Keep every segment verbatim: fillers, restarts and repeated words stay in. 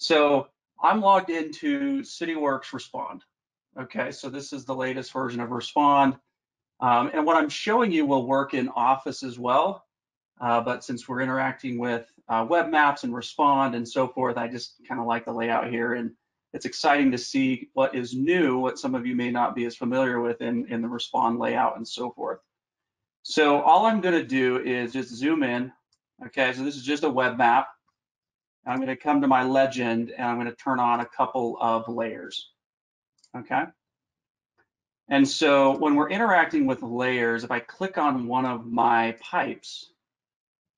So I'm logged into Cityworks Respond. Okay, so this is the latest version of Respond. Um, and what I'm showing you will work in Office as well. Uh, but since we're interacting with uh, web maps and Respond and so forth, I just kind of like the layout here. And it's exciting to see what is new, what some of you may not be as familiar with in, in the Respond layout and so forth. So all I'm going to do is just zoom in. Okay, so this is just a web map. I'm going to come to my legend and I'm going to turn on a couple of layers. Okay. And so when we're interacting with layers, if I click on one of my pipes,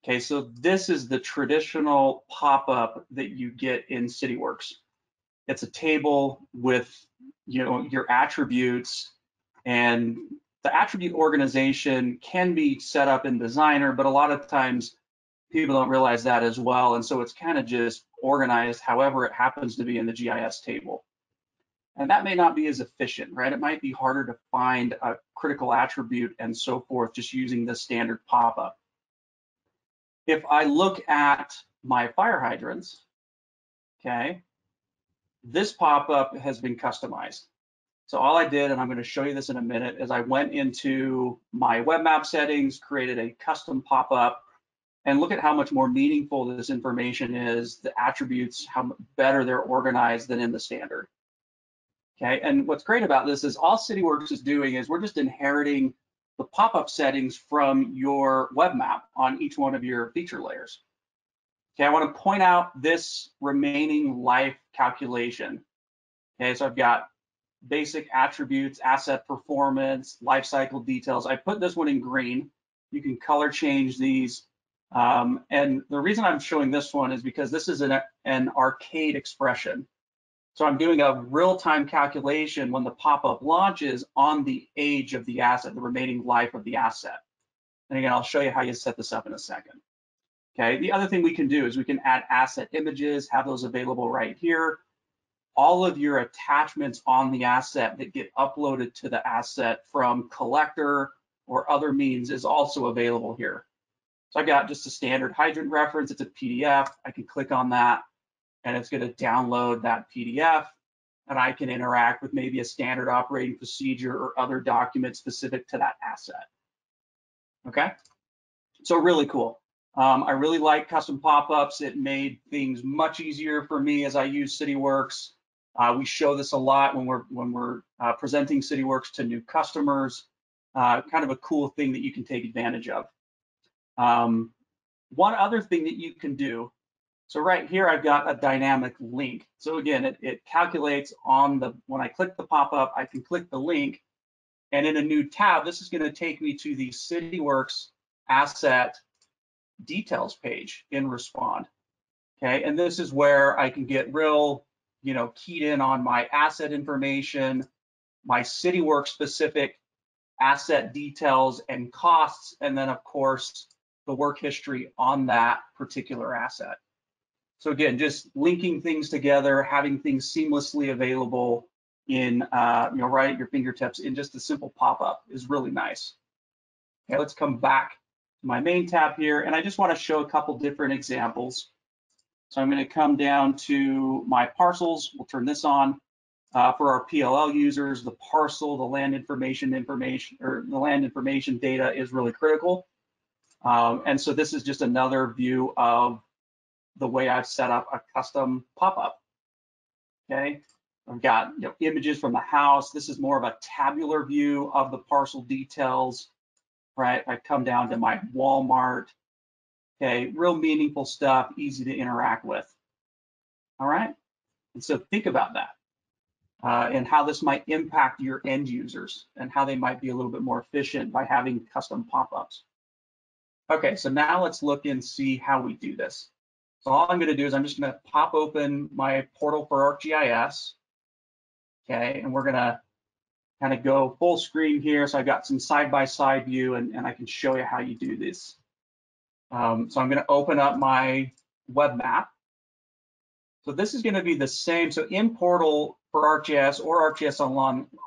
okay, so this is the traditional pop-up that you get in Cityworks. It's a table with, you know, your attributes, and the attribute organization can be set up in Designer, but a lot of times people don't realize that as well, and so it's kind of just organized however it happens to be in the G I S table. And that may not be as efficient, right? It might be harder to find a critical attribute and so forth just using the standard pop-up. If I look at my fire hydrants, okay, this pop-up has been customized. So all I did, and I'm going to show you this in a minute, is I went into my web map settings, created a custom pop-up, and look at how much more meaningful this information is, the attributes, how better they're organized than in the standard. Okay, and what's great about this is all Cityworks is doing is we're just inheriting the pop-up settings from your web map on each one of your feature layers. Okay, I want to point out this remaining life calculation. Okay, so I've got basic attributes, asset performance, life cycle details. I put this one in green. You can color change these. Um, and the reason I'm showing this one is because this is an, an Arcade expression. So I'm doing a real-time calculation when the pop-up launches on the age of the asset, the remaining life of the asset. And again, I'll show you how you set this up in a second. Okay, the other thing we can do is we can add asset images, have those available right here. All of your attachments on the asset that get uploaded to the asset from collector or other means is also available here. So I've got just a standard hydrant reference. It's a P D F. I can click on that and it's going to download that P D F, and I can interact with maybe a standard operating procedure or other document specific to that asset. Okay, so really cool. Um, I really like custom pop-ups. It made things much easier for me as I use Cityworks. Uh, we show this a lot when we're when we're uh, presenting Cityworks to new customers. Uh, kind of a cool thing that you can take advantage of. Um, one other thing that you can do. So right here, I've got a dynamic link. So again, it, it calculates on the, when I click the pop-up, I can click the link, and in a new tab, this is gonna take me to the Cityworks asset details page in Respond, okay? And this is where I can get real, you know, keyed in on my asset information, my Cityworks specific asset details and costs, and then of course, the work history on that particular asset. So again, just linking things together, having things seamlessly available in, uh, you know, right at your fingertips in just a simple pop-up is really nice. Okay, let's come back to my main tab here, and I just want to show a couple different examples. So I'm going to come down to my parcels. We'll turn this on uh, for our P L L users. The parcel, the land information information, or the land information data is really critical. Um, and so this is just another view of the way I've set up a custom pop-up, okay? I've got, you know, images from the house. This is more of a tabular view of the parcel details, right? I come down to my Walmart, okay? Real meaningful stuff, easy to interact with, all right? And so think about that uh, and how this might impact your end users and how they might be a little bit more efficient by having custom pop-ups. Okay, so now let's look and see how we do this. So all I'm going to do is I'm just going to pop open my Portal for ArcGIS, okay, and we're going to kind of go full screen here. So I've got some side-by-side view, and, and I can show you how you do this. Um, so I'm going to open up my web map. So this is going to be the same. So in Portal for ArcGIS or ArcGIS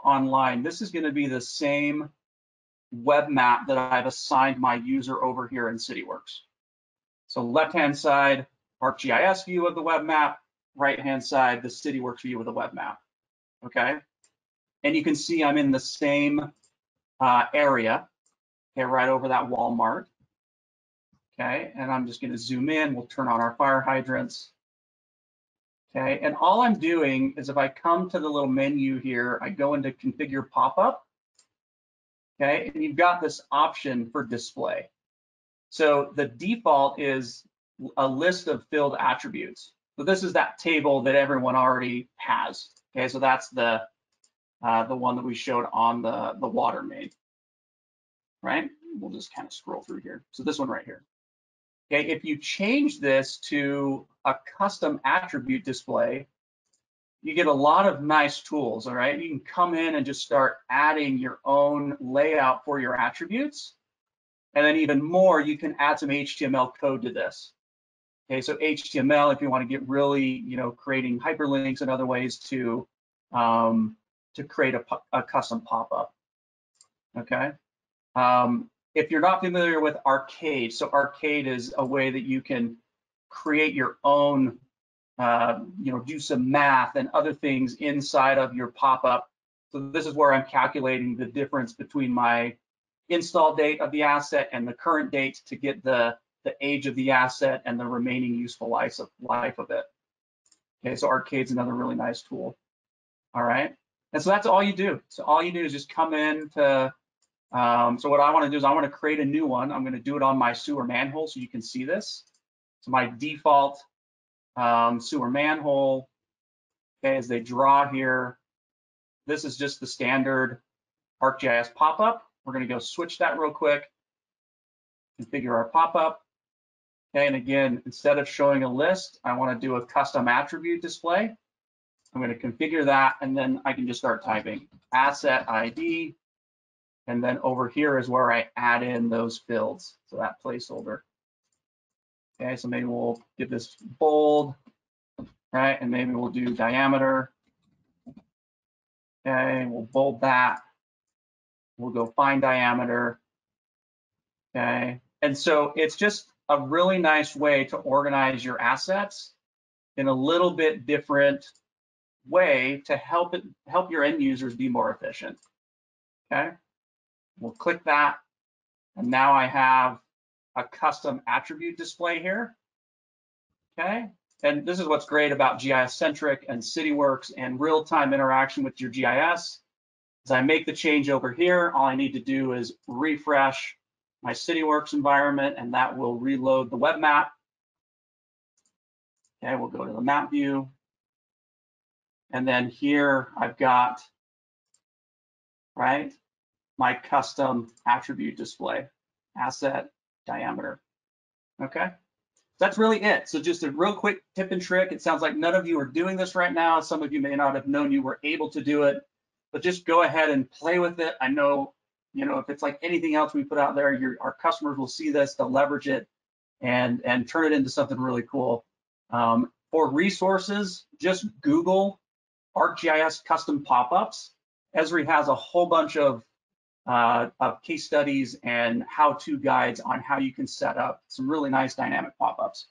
Online, this is going to be the same web map that I've assigned my user over here in Cityworks. So left-hand side, ArcGIS view of the web map, right-hand side, the Cityworks view of the web map, okay? And you can see I'm in the same uh, area, okay, right over that Walmart, okay? And I'm just gonna zoom in, we'll turn on our fire hydrants, okay? And all I'm doing is if I come to the little menu here, I go into configure pop-up, okay? And you've got this option for display. So the default is a list of filled attributes. So this is that table that everyone already has, okay? So that's the uh, the one that we showed on the, the water main, right? We'll just kind of scroll through here. So this one right here, okay? If you change this to a custom attribute display, you get a lot of nice tools, all right? You can come in and just start adding your own layout for your attributes. And then even more, you can add some H T M L code to this. Okay, so H T M L, if you want to get really, you know, creating hyperlinks and other ways to um, to create a, a custom pop-up. Okay, um, if you're not familiar with Arcade, so Arcade is a way that you can create your own, uh, you know, do some math and other things inside of your pop-up. So this is where I'm calculating the difference between my install date of the asset and the current date to get the the age of the asset and the remaining useful life of, life of it. Okay, so Arcade's another really nice tool. All right, and so that's all you do. So all you do is just come in to, um, so what I wanna do is I wanna create a new one. I'm gonna do it on my sewer manhole so you can see this. So my default um, sewer manhole, okay, as they draw here, this is just the standard ArcGIS pop-up. We're gonna go switch that real quick, configure our pop-up. Okay, and again, instead of showing a list, I want to do a custom attribute display. I'm going to configure that, and then I can just start typing asset I D. And then over here is where I add in those fields, so that placeholder. Okay, so maybe we'll give this bold, right? And maybe we'll do diameter. Okay, we'll bold that. We'll go find diameter. Okay, and so it's just a really nice way to organize your assets in a little bit different way to help it help your end users be more efficient. Okay, we'll click that, and now I have a custom attribute display here. Okay, and this is what's great about G I S-centric and Cityworks and real-time interaction with your G I S. As I make the change over here, all I need to do is refresh my Cityworks environment, and that will reload the web map. Okay, we'll go to the map view. And then here I've got, right, my custom attribute display, asset, diameter. Okay, that's really it. So just a real quick tip and trick. It sounds like none of you are doing this right now. Some of you may not have known you were able to do it, but just go ahead and play with it. I know You know, if it's like anything else we put out there, your, our customers will see this, they'll leverage it and, and turn it into something really cool. Um, for resources, just Google ArcGIS custom pop-ups. Esri has a whole bunch of, uh, of case studies and how-to guides on how you can set up some really nice dynamic pop-ups.